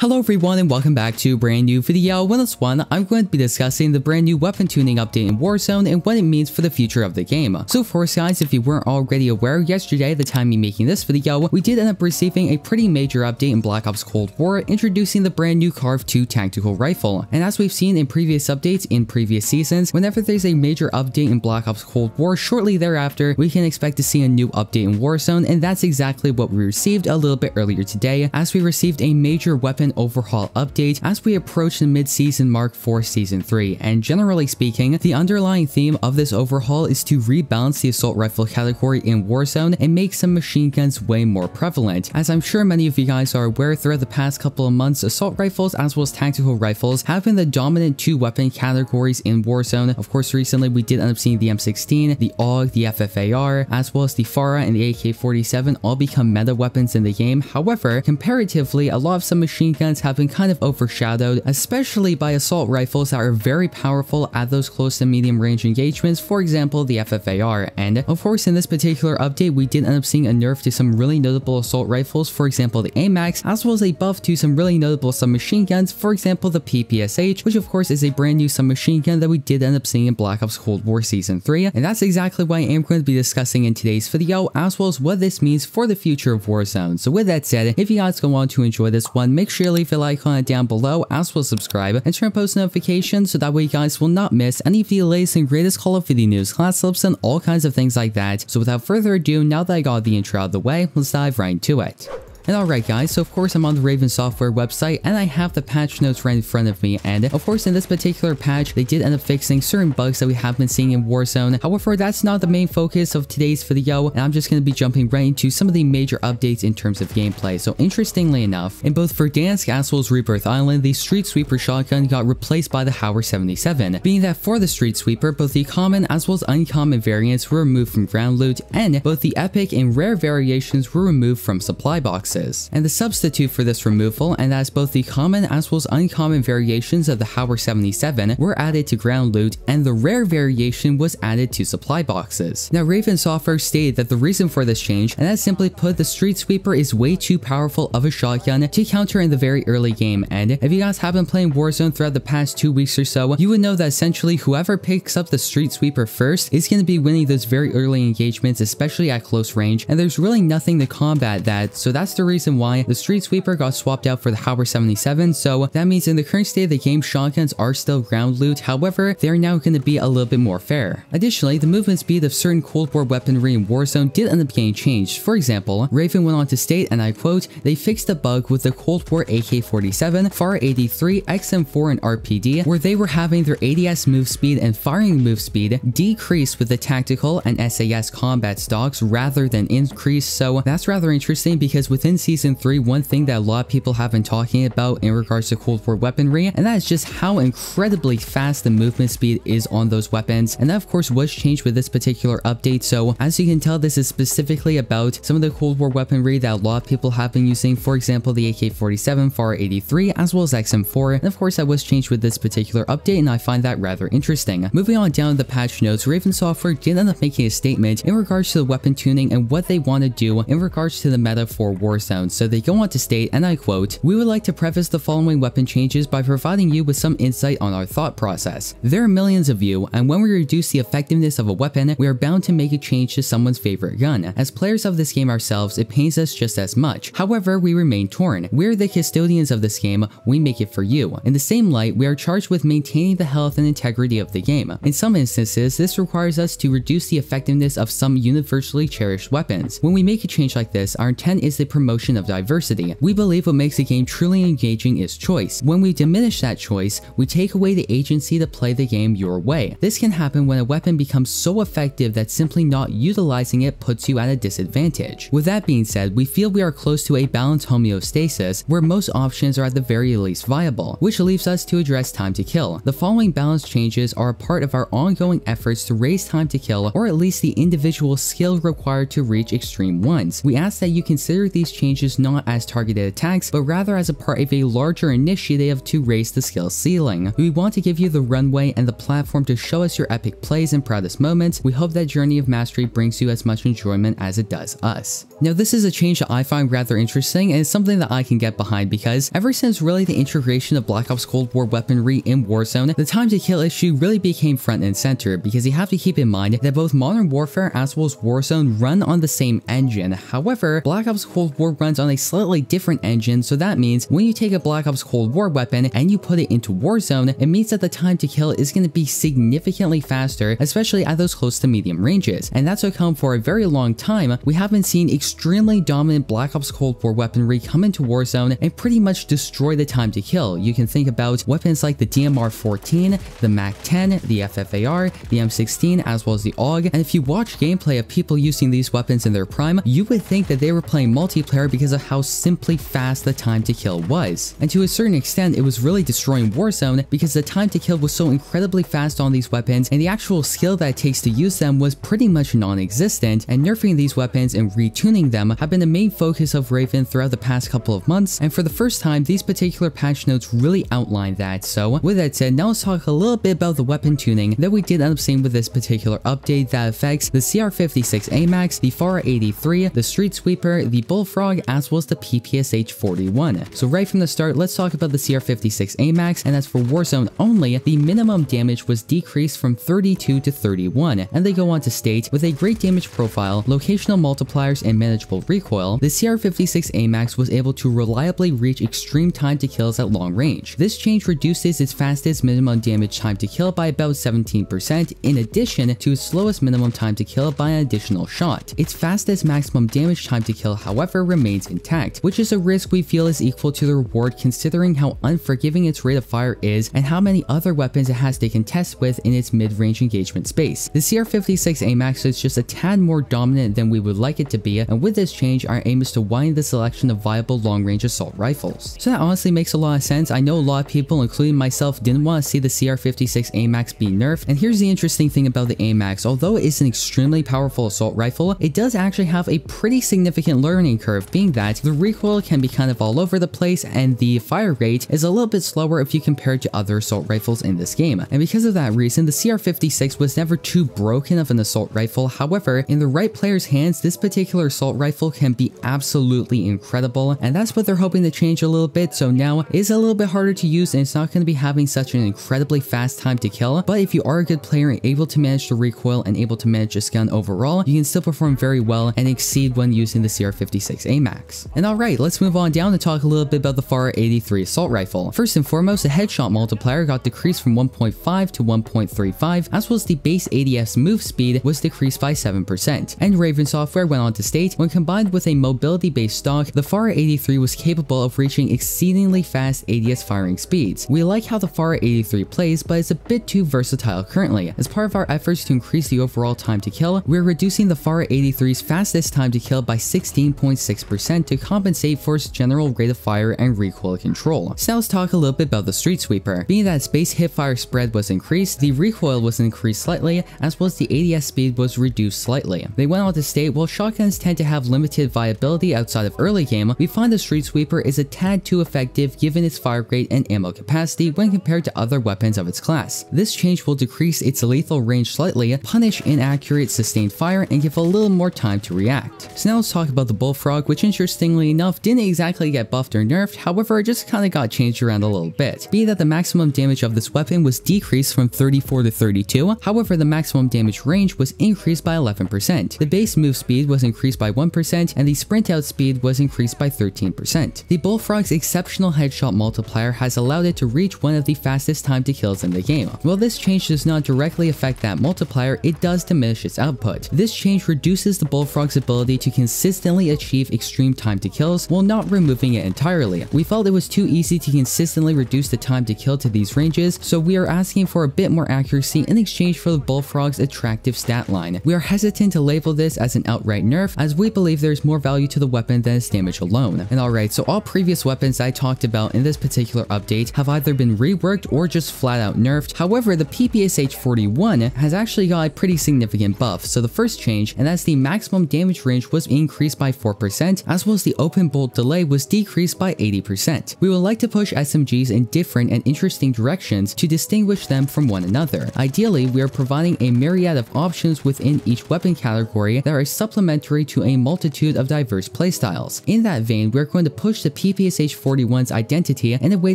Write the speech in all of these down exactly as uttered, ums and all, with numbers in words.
Hello everyone and welcome back to a brand new video. In this one, I'm going to be discussing the brand new weapon tuning update in Warzone and what it means for the future of the game. So first guys, if you weren't already aware, yesterday at the time of making this video, we did end up receiving a pretty major update in Black Ops Cold War, introducing the brand new Carve two tactical rifle. And as we've seen in previous updates in previous seasons, whenever there's a major update in Black Ops Cold War, shortly thereafter, we can expect to see a new update in Warzone, and that's exactly what we received a little bit earlier today, as we received a major weapon overhaul update as we approach the mid-season mark for season three. And generally speaking, the underlying theme of this overhaul is to rebalance the assault rifle category in Warzone and make some machine guns way more prevalent. As I'm sure many of you guys are aware, throughout the past couple of months, assault rifles as well as tactical rifles have been the dominant two weapon categories in Warzone. Of course, recently we did end up seeing the M sixteen, the A U G, the F F A R, as well as the FARA and the A K forty-seven all become meta weapons in the game. However, comparatively, a lot of some machine guns guns have been kind of overshadowed, especially by assault rifles that are very powerful at those close to medium range engagements, for example the F F A R. And of course, in this particular update, we did end up seeing a nerf to some really notable assault rifles, for example the A max, as well as a buff to some really notable submachine guns, for example the P P S H, which of course is a brand new submachine gun that we did end up seeing in Black Ops Cold War season three. And that's exactly what I am going to be discussing in today's video, as well as what this means for the future of Warzone. So with that said, if you guys go on to enjoy this one, make sure leave a like on it down below, as well as subscribe and turn on post notifications so that way you guys will not miss any of the latest and greatest Call of Duty news, class clips, and all kinds of things like that. So without further ado, now that I got the intro out of the way, let's dive right into it. And alright guys, so of course I'm on the Raven Software website and I have the patch notes right in front of me. And of course in this particular patch, they did end up fixing certain bugs that we have been seeing in Warzone. However, that's not the main focus of today's video, and I'm just going to be jumping right into some of the major updates in terms of gameplay. So interestingly enough, in both Verdansk as well as Rebirth Island, the Street Sweeper shotgun got replaced by the Hauer seventy-seven, being that for the Street Sweeper, both the common as well as uncommon variants were removed from ground loot, and both the epic and rare variations were removed from supply boxes. And the substitute for this removal, and as both the common as well as uncommon variations of the Hauer seventy-seven were added to ground loot, and the rare variation was added to supply boxes. Now Raven Software stated that the reason for this change, and that's simply put, the Street Sweeper is way too powerful of a shotgun to counter in the very early game. And if you guys have been playing Warzone throughout the past two weeks or so, you would know that essentially whoever picks up the Street Sweeper first is going to be winning those very early engagements, especially at close range, and there's really nothing to combat that. So that's the reason why the Street Sweeper got swapped out for the Hauer seventy-seven. So that means in the current state of the game, shotguns are still ground loot, however they're now going to be a little bit more fair. Additionally, the movement speed of certain Cold War weaponry in Warzone did end up getting changed. For example, Raven went on to state, and I quote, "They fixed a bug with the Cold War A K forty-seven, FARA eighty-three, X M four, and R P D where they were having their A D S move speed and firing move speed decrease with the tactical and S A S combat stocks rather than increase." So that's rather interesting, because within season three, one thing that a lot of people have been talking about in regards to Cold War weaponry, and that is just how incredibly fast the movement speed is on those weapons. And that of course was changed with this particular update. So as you can tell, this is specifically about some of the Cold War weaponry that a lot of people have been using, for example the A K forty-seven, FARA eighty-three, as well as X M four, and of course that was changed with this particular update, and I find that rather interesting. Moving on down the patch notes, Raven Software did end up making a statement in regards to the weapon tuning and what they want to do in regards to the meta for Warzone. So they go on to state, and I quote, "We would like to preface the following weapon changes by providing you with some insight on our thought process. There are millions of you, and when we reduce the effectiveness of a weapon, we are bound to make a change to someone's favorite gun. As players of this game ourselves, it pains us just as much. However, we remain torn. We're the custodians of this game. We make it for you. In the same light, we are charged with maintaining the health and integrity of the game. In some instances, this requires us to reduce the effectiveness of some universally cherished weapons. When we make a change like this, our intent is to promote Promotion of diversity. We believe what makes a game truly engaging is choice. When we diminish that choice, we take away the agency to play the game your way. This can happen when a weapon becomes so effective that simply not utilizing it puts you at a disadvantage. With that being said, we feel we are close to a balanced homeostasis where most options are at the very least viable, which leaves us to address time to kill. The following balance changes are a part of our ongoing efforts to raise time to kill, or at least the individual skill required to reach extreme ones. We ask that you consider these changes changes not as targeted attacks, but rather as a part of a larger initiative to raise the skill ceiling. We want to give you the runway and the platform to show us your epic plays and proudest moments. We hope that journey of mastery brings you as much enjoyment as it does us. Now, this is a change that I find rather interesting and is something that I can get behind, because ever since really the integration of Black Ops Cold War weaponry in Warzone, the time to kill issue really became front and center, because you have to keep in mind that both Modern Warfare as well as Warzone run on the same engine. However, Black Ops Cold War runs on a slightly different engine, so that means when you take a Black Ops Cold War weapon and you put it into Warzone, it means that the time to kill is going to be significantly faster, especially at those close to medium ranges. And that's how come for a very long time, we haven't seen extremely dominant Black Ops Cold War weaponry come into Warzone and pretty much destroy the time to kill. You can think about weapons like the D M R fourteen, the M A C ten, the F F A R, the M sixteen, as well as the A U G, and if you watch gameplay of people using these weapons in their prime, you would think that they were playing multiplayer because of how simply fast the time to kill was. And to a certain extent, it was really destroying Warzone because the time to kill was so incredibly fast on these weapons, and the actual skill that it takes to use them was pretty much non-existent, and nerfing these weapons and retuning them have been the main focus of Raven throughout the past couple of months, and for the first time, these particular patch notes really outline that. So with that said, now let's talk a little bit about the weapon tuning that we did end up seeing with this particular update that affects the C R fifty-six Amax, the FARA eighty-three, the Street Sweeper, the Bullfrog, as well as the P P S H forty-one. So right from the start, let's talk about the C R fifty-six Amax, and as for Warzone only, the minimum damage was decreased from thirty-two to thirty-one, and they go on to state, with a great damage profile, locational multipliers, and manageable recoil, the C R fifty-six Amax was able to reliably reach extreme time to kills at long range. This change reduces its fastest minimum damage time to kill by about seventeen percent, in addition to its slowest minimum time to kill by an additional shot. Its fastest maximum damage time to kill, however, remains intact, which is a risk we feel is equal to the reward considering how unforgiving its rate of fire is and how many other weapons it has to contest with in its mid-range engagement space. The C R fifty-six Amax is just a tad more dominant than we would like it to be, and with this change, our aim is to widen the selection of viable long-range assault rifles. So that honestly makes a lot of sense. I know a lot of people, including myself, didn't want to see the C R fifty-six Amax be nerfed, and here's the interesting thing about the Amax. Although it is an extremely powerful assault rifle, it does actually have a pretty significant learning curve, being that the recoil can be kind of all over the place and the fire rate is a little bit slower if you compare it to other assault rifles in this game. And because of that reason, the C R fifty-six was never too broken of an assault rifle. However, in the right player's hands, this particular assault rifle can be absolutely incredible, and that's what they're hoping to change a little bit. So now it is a little bit harder to use and it's not going to be having such an incredibly fast time to kill, but if you are a good player and able to manage the recoil and able to manage this gun overall, you can still perform very well and exceed when using the C R fifty-six Amax. And alright, let's move on down to talk a little bit about the FARA eighty-three assault rifle. First and foremost, the headshot multiplier got decreased from one point five to one point three five, as well as the base A D S move speed was decreased by seven percent. And Raven Software went on to state, when combined with a mobility-based stock, the FARA eighty-three was capable of reaching exceedingly fast A D S firing speeds. We like how the FARA eighty-three plays, but it's a bit too versatile currently. As part of our efforts to increase the overall time to kill, we're reducing the FARA eighty-three's fastest time to kill by sixteen point six percent to compensate for its general rate of fire and recoil control. So now let's talk a little bit about the Street Sweeper. Being that its base hitfire spread was increased, the recoil was increased slightly, as well as the A D S speed was reduced slightly. They went on to state, while shotguns tend to have limited viability outside of early game, we find the Street Sweeper is a tad too effective given its fire rate and ammo capacity when compared to other weapons of its class. This change will decrease its lethal range slightly, punish inaccurate sustained fire, and give a little more time to react. So now let's talk about the Bullfrog, which interestingly enough didn't exactly get buffed or nerfed, however it just kinda got changed around a little bit. Be that the maximum damage of this weapon was decreased from thirty-four to thirty-two, however the maximum damage range was increased by eleven percent. The base move speed was increased by one percent, and the sprint out speed was increased by thirteen percent. The Bullfrog's exceptional headshot multiplier has allowed it to reach one of the fastest time to kills in the game. While this change does not directly affect that multiplier, it does diminish its output. This change reduces the Bullfrog's ability to consistently achieve extreme time to kills while not removing it entirely. We felt it was too easy to consistently reduce the time to kill to these ranges, so we are asking for a bit more accuracy in exchange for the Bullfrog's attractive stat line. We are hesitant to label this as an outright nerf, as we believe there is more value to the weapon than its damage alone. And alright, so all previous weapons I talked about in this particular update have either been reworked or just flat out nerfed. However, the P P S H forty-one has actually got a pretty significant buff. So the first change, and that's the maximum damage range, was increased by four percent, fifty percent, as well as the open bolt delay was decreased by eighty percent. We would like to push S M Gs in different and interesting directions to distinguish them from one another. Ideally, we are providing a myriad of options within each weapon category that are supplementary to a multitude of diverse playstyles. In that vein, we are going to push the P P S H forty-one's identity in a way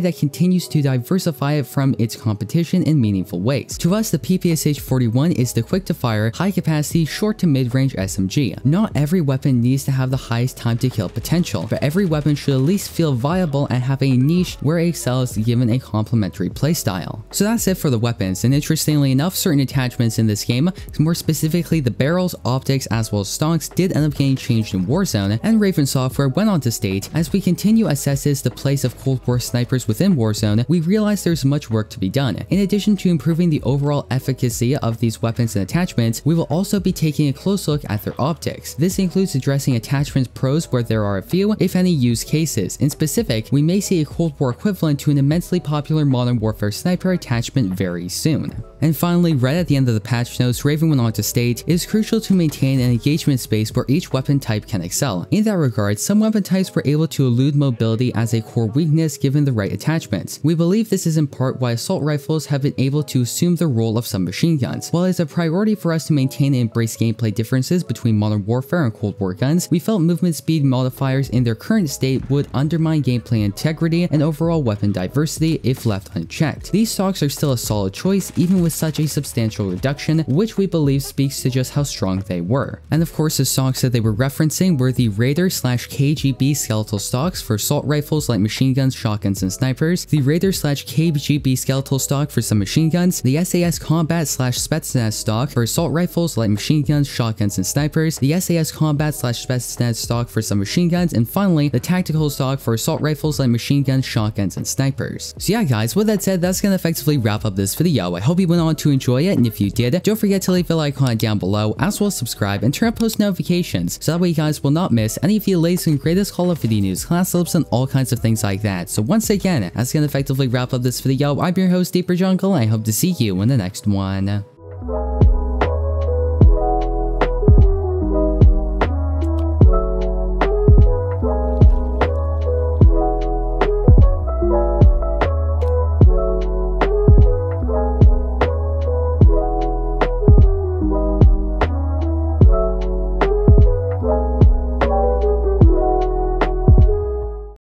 that continues to diversify it from its competition in meaningful ways. To us, the P P S H forty-one is the quick-to-fire, high-capacity, short to mid-range S M G. Not every weapon needs to have the highest time-to-kill potential, but every weapon should at least feel viable and have a niche where it excels given a complementary playstyle. So that's it for the weapons, and interestingly enough, certain attachments in this game, more specifically the barrels, optics, as well as stocks, did end up getting changed in Warzone, and Raven Software went on to state, as we continue assesses the place of Cold War snipers within Warzone, we realize there's much work to be done. In addition to improving the overall efficacy of these weapons and attachments, we will also be taking a close look at their optics. This includes addressing attachments pros where there are a few, if any, use cases. In specific, we may see a Cold War equivalent to an immensely popular Modern Warfare sniper attachment very soon. And finally, right at the end of the patch notes, Raven went on to state, it is crucial to maintain an engagement space where each weapon type can excel. In that regard, some weapon types were able to elude mobility as a core weakness given the right attachments. We believe this is in part why assault rifles have been able to assume the role of submachine guns. While it's a priority for us to maintain and embrace gameplay differences between Modern Warfare and Cold War guns, we felt movement speed modifiers in their current state would undermine gameplay integrity and overall weapon diversity if left unchecked. These stocks are still a solid choice, even with such a substantial reduction, which we believe speaks to just how strong they were. And of course, the stocks that they were referencing were the Raider slash K G B skeletal stocks for assault rifles, light machine guns, shotguns, and snipers, the Raider slash K G B skeletal stock for submachine guns, the S A S combat slash Spetsnaz stock for assault rifles, light machine guns, shotguns, and snipers, the S A S combat slash Spetsnaz stock for submachine guns, and finally, the tactical stock for assault rifles, light machine guns, shotguns, and snipers. So yeah guys, with that said, that's gonna effectively wrap up this video. I hope you went on to enjoy it, and if you did, don't forget to leave a like comment down below, as well as subscribe and turn on post notifications, so that way you guys will not miss any of the latest and greatest Call of Duty news, class clips, and all kinds of things like that. So once again, that's gonna effectively wrap up this video. I'm your host, Deeper Jungle, and I hope to see you in the next one.